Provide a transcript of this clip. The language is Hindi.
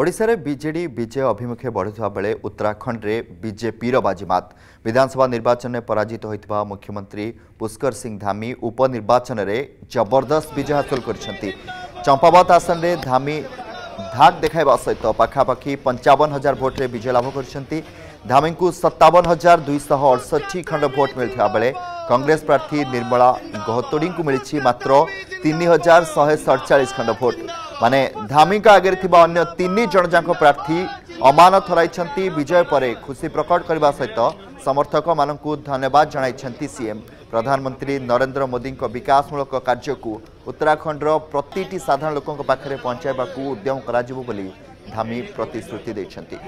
ओडिशारे बीजेडी विजय अभिमुखे बढ़ुता बेले उत्तराखंड में बीजेपीर बाजीमात। विधानसभा निर्वाचन में पराजित होता मुख्यमंत्री पुष्कर सिंह धामी उपनिर्वाचन में जबरदस्त विजय हासिल करिसेंती। चंपावत आसन में धामी धाक देखाइबा सहित पखापाखि 55,000 भोट में विजय लाभ करिसेंती। धामी को 57,268 खंड भोट मिलता बेले कांग्रेस प्रार्थी निर्मला गहतोड़ी को मिली मात्र 3,147 खंड भोट। माने धामी का आगे अन्य तीन जन जाक प्रार्थी अमानत हराई विजय पर खुशी प्रकट करने सहित समर्थक मान धन्यवाद जनाई। सीएम प्रधानमंत्री नरेंद्र मोदी विकासमूलक कार्य को उत्तराखंड प्रति साधारण लोकों पाखे पहुंचाइबा उद्यम कराजिबो बोली धामी प्रतिश्रुति देछंती।